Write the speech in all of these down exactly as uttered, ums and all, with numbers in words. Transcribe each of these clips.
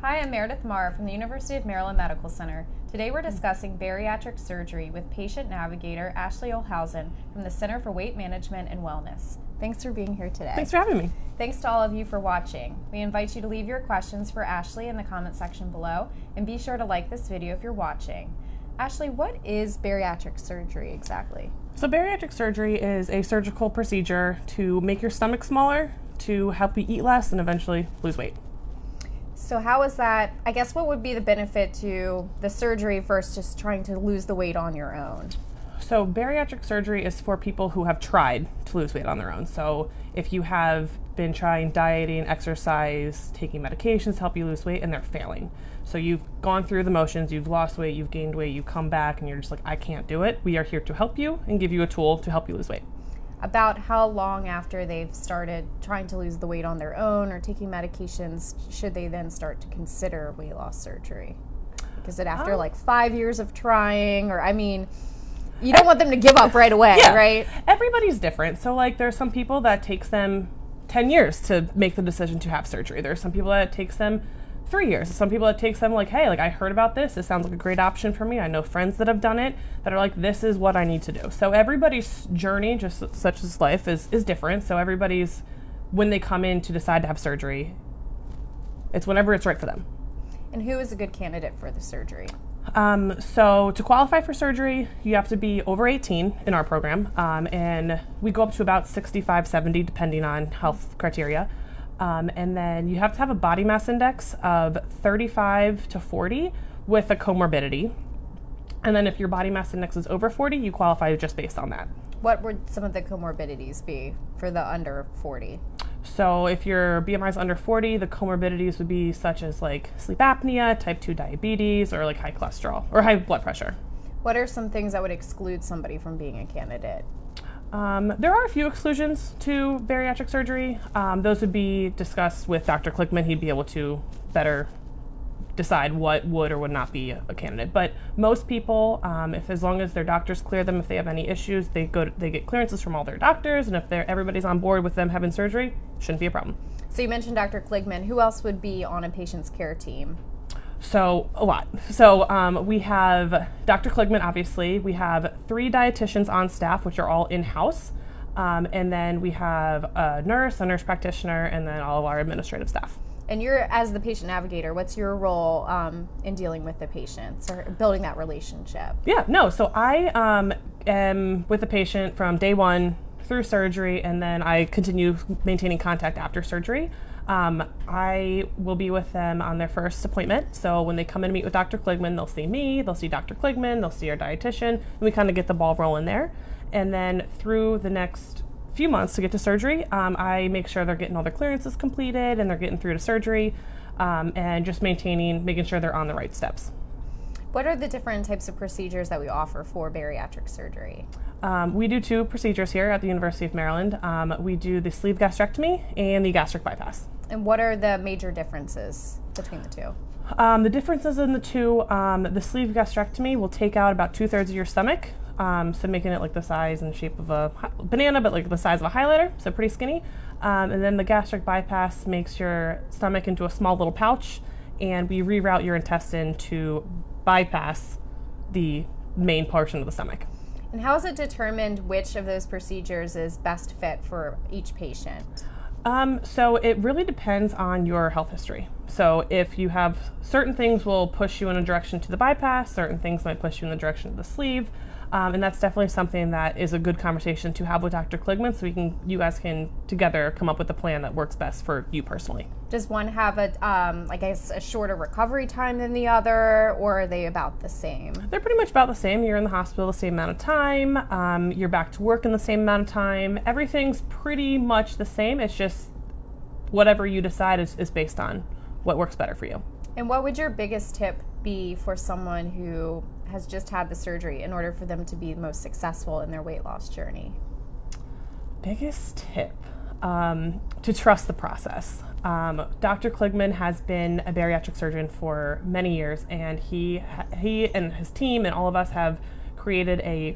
Hi, I'm Meredith Marr from the University of Maryland Medical Center. Today we're discussing bariatric surgery with patient navigator Ashley Olhausen from the Center for Weight Management and Wellness. Thanks for being here today. Thanks for having me. Thanks to all of you for watching. We invite you to leave your questions for Ashley in the comment section below, and be sure to like this video if you're watching. Ashley, what is bariatric surgery exactly? So bariatric surgery is a surgical procedure to make your stomach smaller, to help you eat less and eventually lose weight. So how is that, I guess what would be the benefit to the surgery versus just trying to lose the weight on your own? So bariatric surgery is for people who have tried to lose weight on their own. So if you have been trying dieting, exercise, taking medications to help you lose weight and they're failing. So you've gone through the motions, you've lost weight, you've gained weight, you come back and you're just like, I can't do it. We are here to help you and give you a tool to help you lose weight. About how long after they've started trying to lose the weight on their own or taking medications should they then start to consider weight loss surgery? Is it after um, like five years of trying? Or I mean, you don't want them to give up right away, yeah. Right? Everybody's different. So like there's some people that takes them ten years to make the decision to have surgery. There's some people that it takes them three years. Some people it takes them like, hey, like I heard about this. This sounds like a great option for me. I know friends that have done it that are like, this is what I need to do. So everybody's journey, just such as life, is, is different. So everybody's, when they come in to decide to have surgery, it's whenever it's right for them. And who is a good candidate for the surgery? Um, so to qualify for surgery, you have to be over eighteen in our program. Um, and we go up to about sixty-five, seventy, depending on health criteria. Um, and then you have to have a body mass index of thirty-five to forty with a comorbidity. And then if your body mass index is over forty, you qualify just based on that. What would some of the comorbidities be for the under forty? So if your B M I is under forty, the comorbidities would be such as like sleep apnea, type two diabetes, or like high cholesterol or high blood pressure. What are some things that would exclude somebody from being a candidate? Um, there are a few exclusions to bariatric surgery. Um, those would be discussed with Doctor Kligman. He'd be able to better decide what would or would not be a candidate. But most people, um, if as long as their doctors clear them, if they have any issues, they go to, they get clearances from all their doctors, and if they're, everybody's on board with them having surgery, shouldn't be a problem. So you mentioned Doctor Kligman. Who else would be on a patient's care team? So a lot. So um, we have Doctor Kligman, obviously. We have three dietitians on staff, which are all in-house. Um, and then we have a nurse, a nurse practitioner, and then all of our administrative staff. And you're, as the patient navigator, what's your role um, in dealing with the patients or building that relationship? Yeah, no. So I um, am with the patient from day one through surgery, and then I continue maintaining contact after surgery. Um, I will be with them on their first appointment. So when they come in and meet with Doctor Kligman, they'll see me, they'll see Doctor Kligman, they'll see our dietitian, and we kind of get the ball rolling there. And then through the next few months to get to surgery, um, I make sure they're getting all their clearances completed and they're getting through to surgery, um, and just maintaining, making sure they're on the right steps. What are the different types of procedures that we offer for bariatric surgery? Um, we do two procedures here at the University of Maryland. Um, we do the sleeve gastrectomy and the gastric bypass. And what are the major differences between the two? Um, the differences in the two, um, the sleeve gastrectomy will take out about two thirds of your stomach, um, so making it like the size and shape of a banana, but like the size of a highlighter, so pretty skinny. Um, and then the gastric bypass makes your stomach into a small little pouch, and we reroute your intestine to bypass the main portion of the stomach. And how is it determined which of those procedures is best fit for each patient? Um, so it really depends on your health history. So if you have certain things will push you in a direction to the bypass, certain things might push you in the direction of the sleeve. Um, and that's definitely something that is a good conversation to have with Doctor Kligman, so we can, you guys can together come up with a plan that works best for you personally. Does one have a, um, I guess, a shorter recovery time than the other, or are they about the same? They're pretty much about the same. You're in the hospital the same amount of time. Um, you're back to work in the same amount of time. Everything's pretty much the same. It's just whatever you decide is, is based on what works better for you. And what would your biggest tip be for someone who has just had the surgery in order for them to be most successful in their weight loss journey? Biggest tip, um, to trust the process. Um, Doctor Kligman has been a bariatric surgeon for many years, and he, he and his team and all of us have created a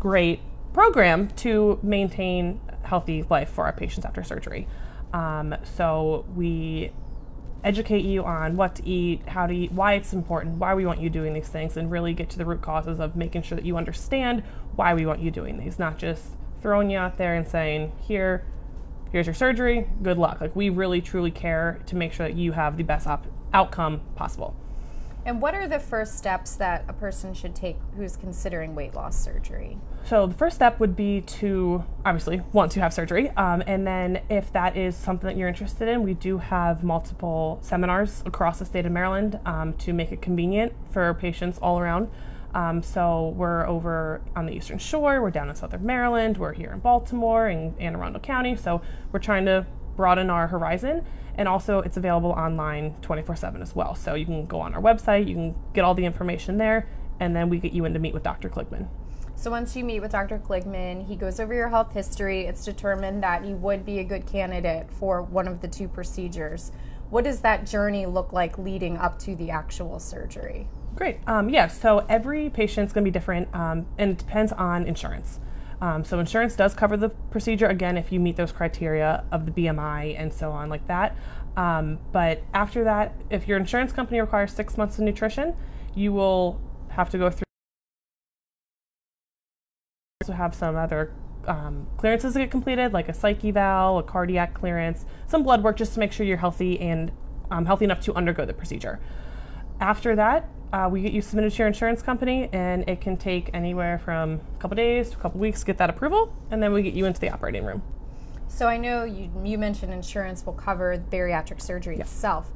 great program to maintain healthy life for our patients after surgery. Um, so we educate you on what to eat, how to eat, why it's important, why we want you doing these things, and really get to the root causes of making sure that you understand why we want you doing these, not just throwing you out there and saying, here, here's your surgery, good luck. Like, we really truly care to make sure that you have the best op- outcome possible. And what are the first steps that a person should take who's considering weight loss surgery? So the first step would be to obviously want to have surgery. Um, and then if that is something that you're interested in, we do have multiple seminars across the state of Maryland um, to make it convenient for patients all around. Um, so we're over on the Eastern Shore, we're down in Southern Maryland, we're here in Baltimore and Anne Arundel County. So we're trying to broaden our horizon, and also it's available online twenty-four seven as well. So you can go on our website, you can get all the information there, and then we get you in to meet with Doctor Kligman. So once you meet with Doctor Kligman, he goes over your health history. It's determined that you would be a good candidate for one of the two procedures. What does that journey look like leading up to the actual surgery? Great. Um, yeah, so every patient's going to be different, um, and it depends on insurance. Um, so insurance does cover the procedure, again, if you meet those criteria of the B M I and so on like that. Um, but after that, if your insurance company requires six months of nutrition, you will have to go through. We also have some other um, clearances that get completed, like a psych eval, a cardiac clearance, some blood work just to make sure you're healthy and um, healthy enough to undergo the procedure. After that, Uh, we get you submitted to your insurance company, and it can take anywhere from a couple days to a couple weeks to get that approval, and then we get you into the operating room. So I know you, you mentioned insurance will cover bariatric surgery yeah. itself.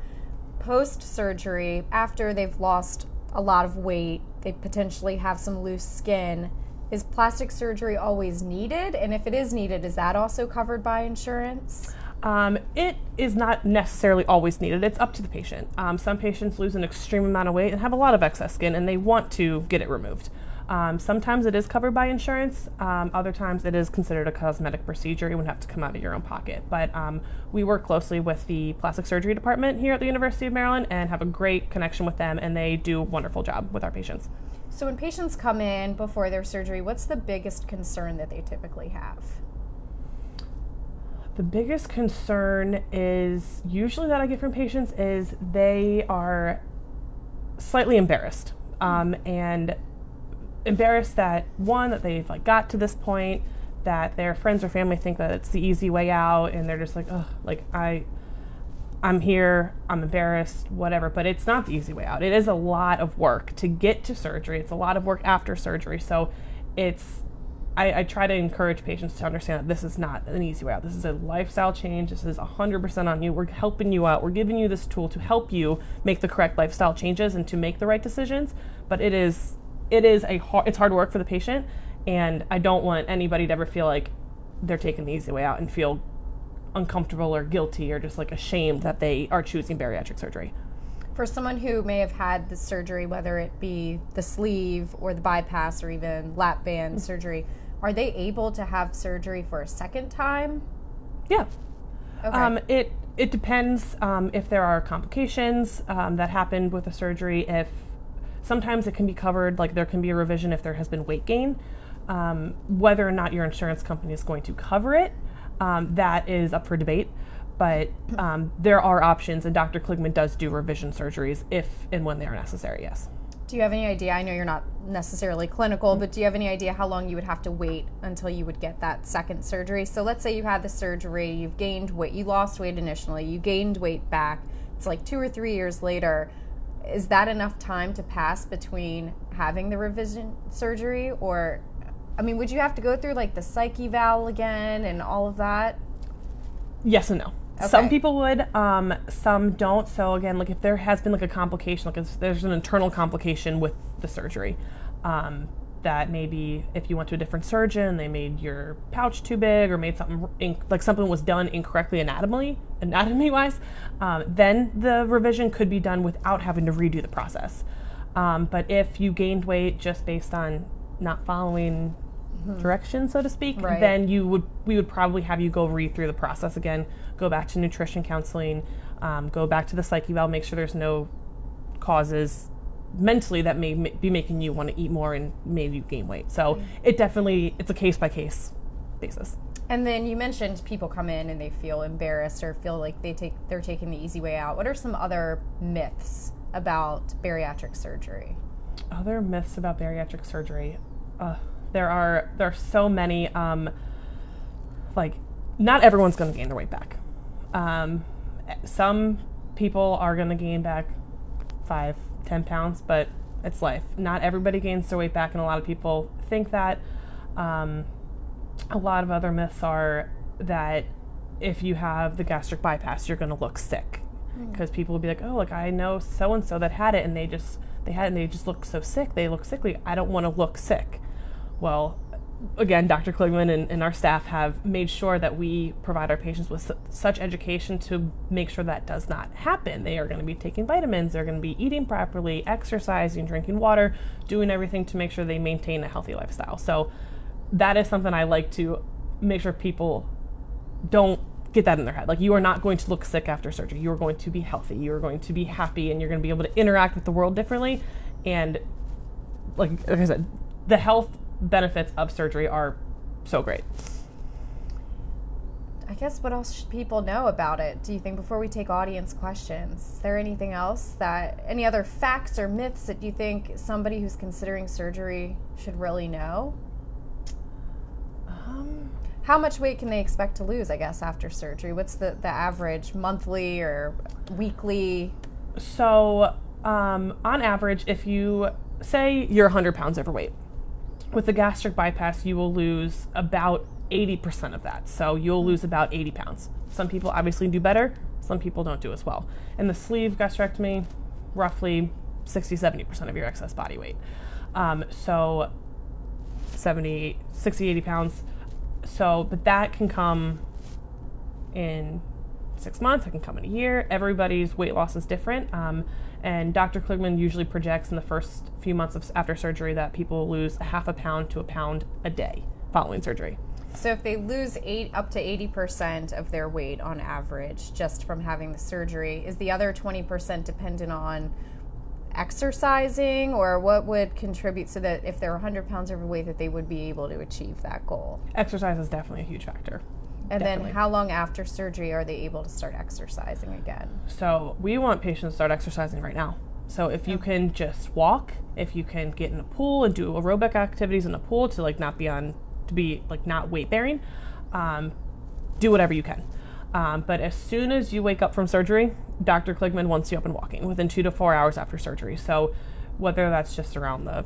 Post-surgery, after they've lost a lot of weight, they potentially have some loose skin, is plastic surgery always needed? And if it is needed, is that also covered by insurance? Um, it is not necessarily always needed. It's up to the patient. Um, some patients lose an extreme amount of weight and have a lot of excess skin, and they want to get it removed. Um, sometimes it is covered by insurance. Um, other times it is considered a cosmetic procedure. It would have to come out of your own pocket. But um, we work closely with the plastic surgery department here at the University of Maryland and have a great connection with them, and they do a wonderful job with our patients. So when patients come in before their surgery, what's the biggest concern that they typically have? The biggest concern is usually that I get from patients is they are slightly embarrassed um, and embarrassed that one, that they've like got to this point, that their friends or family think that it's the easy way out, and they're just like, oh, like I, I'm here, I'm embarrassed, whatever. But it's not the easy way out. It is a lot of work to get to surgery. It's a lot of work after surgery. So it's, I, I try to encourage patients to understand that this is not an easy way out. This is a lifestyle change. This is one hundred percent on you. We're helping you out. We're giving you this tool to help you make the correct lifestyle changes and to make the right decisions. But it is, it is a hard, it's hard work for the patient, and I don't want anybody to ever feel like they're taking the easy way out and feel uncomfortable or guilty or just like ashamed that they are choosing bariatric surgery. For someone who may have had the surgery, whether it be the sleeve or the bypass or even lap band mm-hmm. surgery, are they able to have surgery for a second time? Yeah. Okay. Um, it it depends um, if there are complications um, that happened with the surgery. If sometimes it can be covered, like there can be a revision if there has been weight gain. Um, whether or not your insurance company is going to cover it, um, that is up for debate. But um, there are options, and Doctor Kligman does do revision surgeries if and when they are necessary, yes. Do you have any idea, I know you're not necessarily clinical, mm-hmm. but do you have any idea how long you would have to wait until you would get that second surgery? So let's say you had the surgery, you've gained weight, you lost weight initially, you gained weight back, it's like two or three years later. Is that enough time to pass between having the revision surgery, or, I mean, would you have to go through like the psych eval again and all of that? Yes and no. Okay. Some people would, um, some don't. So again, like if there has been like a complication, like if there's an internal complication with the surgery, um, that maybe if you went to a different surgeon, they made your pouch too big or made something in, like something was done incorrectly anatomy, anatomy wise, um, then the revision could be done without having to redo the process. Um, but if you gained weight just based on not following direction, so to speak, right. then you would we would probably have you go read through the process again, go back to nutrition counseling, um, go back to the psych eval, make sure there's no causes mentally that may be making you want to eat more and maybe you gain weight. So mm-hmm. it definitely, it's a case by case basis. And then you mentioned people come in and they feel embarrassed or feel like they take they're taking the easy way out. What are some other myths about bariatric surgery? Other myths about bariatric surgery. Uh, there are there are so many. Um, like, not everyone's going to gain their weight back. Um, some people are going to gain back five, ten pounds, but it's life. Not everybody gains their weight back, and a lot of people think that. Um, a lot of other myths are that if you have the gastric bypass, you're going to look sick, because mm. people will be like, oh, like I know so and so that had it, and they just they had it, and they just look so sick. They look sickly. I don't want to look sick. Well, again, Doctor Kligman and, and our staff have made sure that we provide our patients with su such education to make sure that does not happen. They are going to be taking vitamins, they're going to be eating properly, exercising, drinking water, doing everything to make sure they maintain a healthy lifestyle. So that is something I like to make sure people don't get that in their head. Like, you are not going to look sick after surgery. You are going to be healthy, you are going to be happy, and you're going to be able to interact with the world differently. And like, like I said, the health benefits of surgery are so great. I guess what else should people know about it, do you think, before we take audience questions? Is there anything else that, any other facts or myths that you think somebody who's considering surgery should really know? Um, How much weight can they expect to lose, I guess, after surgery? What's the, the average monthly or weekly? So um, on average, if you say you're one hundred pounds overweight, with the gastric bypass, you will lose about eighty percent of that. So you'll lose about eighty pounds. Some people obviously do better. Some people don't do as well. And the sleeve gastrectomy, roughly sixty, seventy percent of your excess body weight. Um, so seventy, sixty, eighty pounds. So, but that can come in six months. It can come in a year. Everybody's weight loss is different. Um, And Doctor Kligman usually projects in the first few months of, after surgery that people lose a half a pound to a pound a day following surgery. So if they lose eight, up to eighty percent of their weight on average just from having the surgery, is the other twenty percent dependent on exercising, or what would contribute so that if they're one hundred pounds overweight that they would be able to achieve that goal? Exercise is definitely a huge factor. And Definitely. Then how long after surgery are they able to start exercising again? So we want patients to start exercising right now. So if you can just walk, if you can get in a pool and do aerobic activities in a pool to like not be on, to be like not weight bearing, um, do whatever you can. Um, but as soon as you wake up from surgery, Doctor Kligman wants you up and walking within two to four hours after surgery. So whether that's just around the,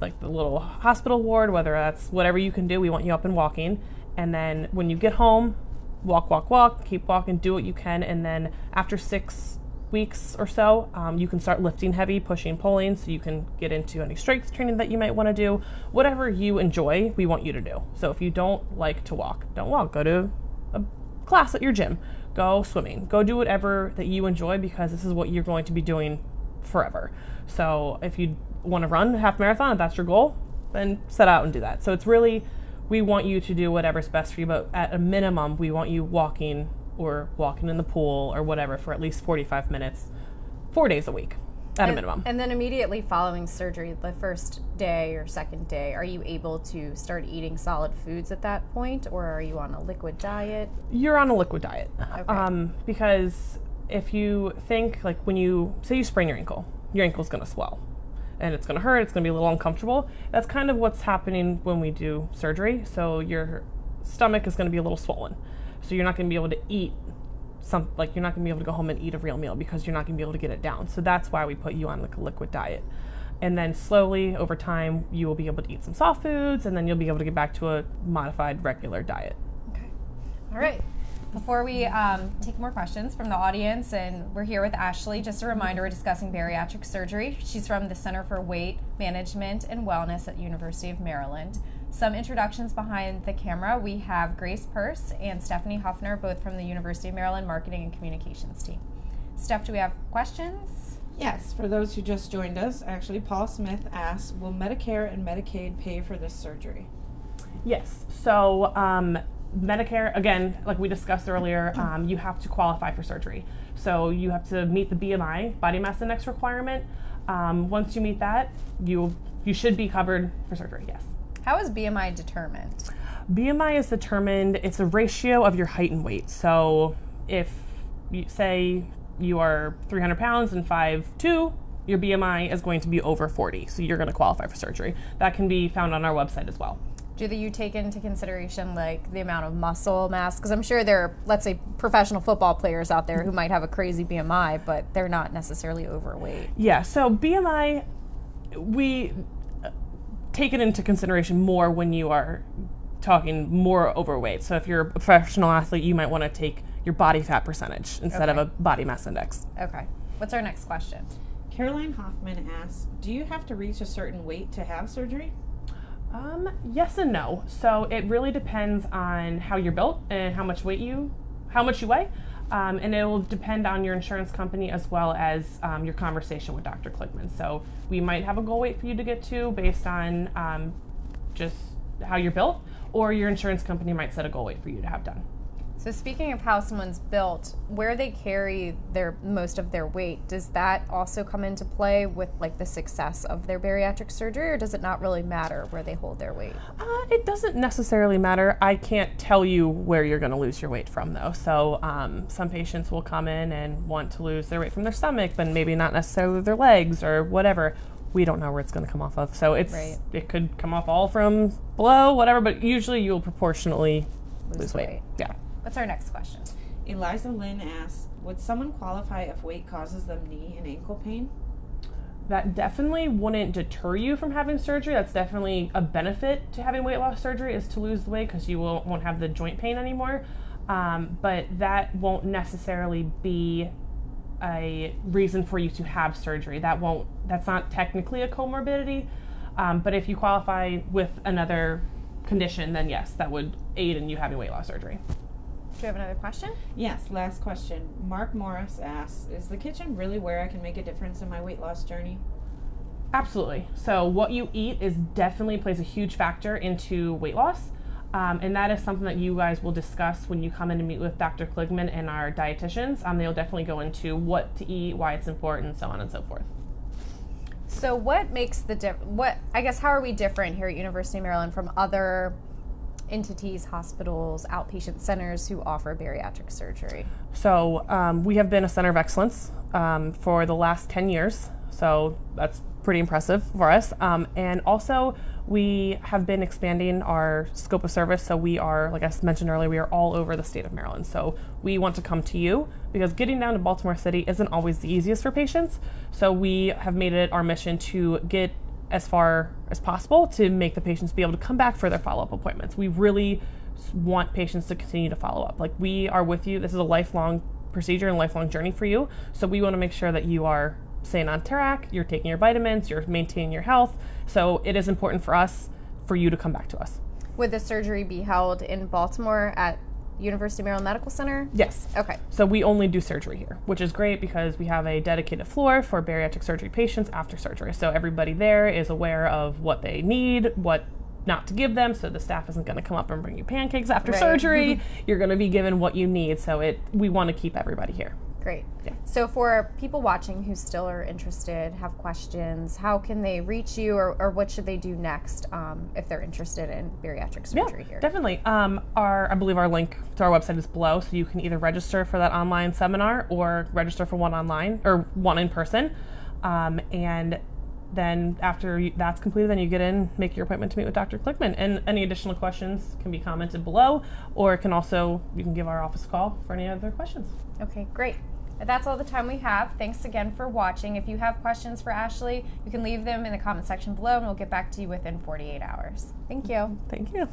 like the little hospital ward, whether that's whatever you can do, we want you up and walking. And then when you get home, walk, walk, walk, keep walking, do what you can. And then after six weeks or so, um, you can start lifting heavy, pushing, pulling, so you can get into any strength training that you might want to do. Whatever you enjoy, we want you to do. So if you don't like to walk, don't walk. Go to a class at your gym. Go swimming. Go do whatever that you enjoy, because this is what you're going to be doing forever. So if you want to run a half marathon, if that's your goal, then set out and do that. So it's really... we want you to do whatever's best for you, but at a minimum, we want you walking or walking in the pool or whatever for at least forty-five minutes, four days a week at and, a minimum. And then immediately following surgery, the first day or second day, are you able to start eating solid foods at that point, or are you on a liquid diet? You're on a liquid diet. Okay. Um, because if you think, like when you, say you sprain your ankle, your ankle's gonna swell. And it's going to hurt, it's going to be a little uncomfortable. That's kind of what's happening when we do surgery. So your stomach is going to be a little swollen. So you're not going to be able to eat some, like you're not going to be able to go home and eat a real meal, because you're not going to be able to get it down. So that's why we put you on like a liquid diet. And then slowly over time, you will be able to eat some soft foods, and then you'll be able to get back to a modified regular diet. Okay. All right. Before we um, take more questions from the audience, and we're here with Ashley, just a reminder, we're discussing bariatric surgery. She's from the Center for Weight Management and Wellness at University of Maryland. Some introductions behind the camera. We have Grace Purse and Stephanie Hoffner, both from the University of Maryland Marketing and Communications team. Steph, do we have questions? Yes, for those who just joined us, actually, Paul Smith asks, will Medicare and Medicaid pay for this surgery? Yes, so um, Medicare, again, like we discussed earlier, um, you have to qualify for surgery. So you have to meet the B M I, body mass index requirement. Um, once you meet that, you you should be covered for surgery, yes. How is B M I determined? B M I is determined, it's a ratio of your height and weight. So if you say you are three hundred pounds and five two, your B M I is going to be over forty. So you're going to qualify for surgery. That can be found on our website as well. Do you take into consideration like the amount of muscle mass? Because I'm sure there are, let's say, professional football players out there who might have a crazy B M I, but they're not necessarily overweight. Yeah, so B M I, we take it into consideration more when you are talking more overweight. So if you're a professional athlete, you might want to take your body fat percentage instead okay. of a body mass index. Okay. What's our next question? Caroline Hoffman asks, do you have to reach a certain weight to have surgery? Um, yes and no. So it really depends on how you're built and how much weight you, how much you weigh. Um, and it will depend on your insurance company as well as um, your conversation with Doctor Kligman. So we might have a goal weight for you to get to based on um, just how you're built, or your insurance company might set a goal weight for you to have done. So speaking of how someone's built, where they carry their most of their weight, does that also come into play with like the success of their bariatric surgery, or does it not really matter where they hold their weight? Uh, it doesn't necessarily matter. I can't tell you where you're going to lose your weight from though. So um, some patients will come in and want to lose their weight from their stomach, but maybe not necessarily their legs or whatever. We don't know where it's going to come off of. So it's right. it could come off all from below, whatever, but usually you'll proportionally lose, lose weight. weight. Yeah. What's our next question? Eliza Lynn asks, would someone qualify if weight causes them knee and ankle pain? That definitely wouldn't deter you from having surgery. That's definitely a benefit to having weight loss surgery, is to lose the weight, because you won't, won't have the joint pain anymore. Um, but that won't necessarily be a reason for you to have surgery. That won't, that's not technically a comorbidity. Um, but if you qualify with another condition, then yes, that would aid in you having weight loss surgery. Do you have another question? Yes, last question. Mark Morris asks, is the kitchen really where I can make a difference in my weight loss journey? Absolutely. So what you eat is definitely plays a huge factor into weight loss. Um, and that is something that you guys will discuss when you come in to meet with Doctor Kligman and our dietitians. Um, they'll definitely go into what to eat, why it's important, so on and so forth. So what makes the diff- what, I guess, how are we different here at University of Maryland from other entities, hospitals, outpatient centers who offer bariatric surgery? So um, we have been a center of excellence um, for the last ten years, so that's pretty impressive for us. Um, and also we have been expanding our scope of service, so we are, like I mentioned earlier, we are all over the state of Maryland. So we want to come to you because getting down to Baltimore City isn't always the easiest for patients, so we have made it our mission to get as far as possible to make the patients be able to come back for their follow-up appointments. We really want patients to continue to follow up. Like, we are with you. This is a lifelong procedure and lifelong journey for you. So we want to make sure that you are staying on track, you're taking your vitamins, you're maintaining your health. So it is important for us, for you to come back to us. Would the surgery be held in Baltimore at University of Maryland Medical Center? Yes. Okay. So we only do surgery here, which is great because we have a dedicated floor for bariatric surgery patients after surgery. So everybody there is aware of what they need, what not to give them. So the staff isn't going to come up and bring you pancakes after right. surgery. You're going to be given what you need. So it, we want to keep everybody here. Great. Yeah. So for people watching who still are interested, have questions, how can they reach you, or, or what should they do next um, if they're interested in bariatric surgery yeah, here? Definitely. Um, our, I believe our link to our website is below, so you can either register for that online seminar or register for one online or one in person. Um, and then after that's completed, then you get in, make your appointment to meet with Doctor Kligman. And any additional questions can be commented below, or it can also, you can give our office a call for any other questions. Okay, great. That's all the time we have. Thanks again for watching. If you have questions for Ashley, you can leave them in the comment section below, and we'll get back to you within forty-eight hours. Thank you. Thank you.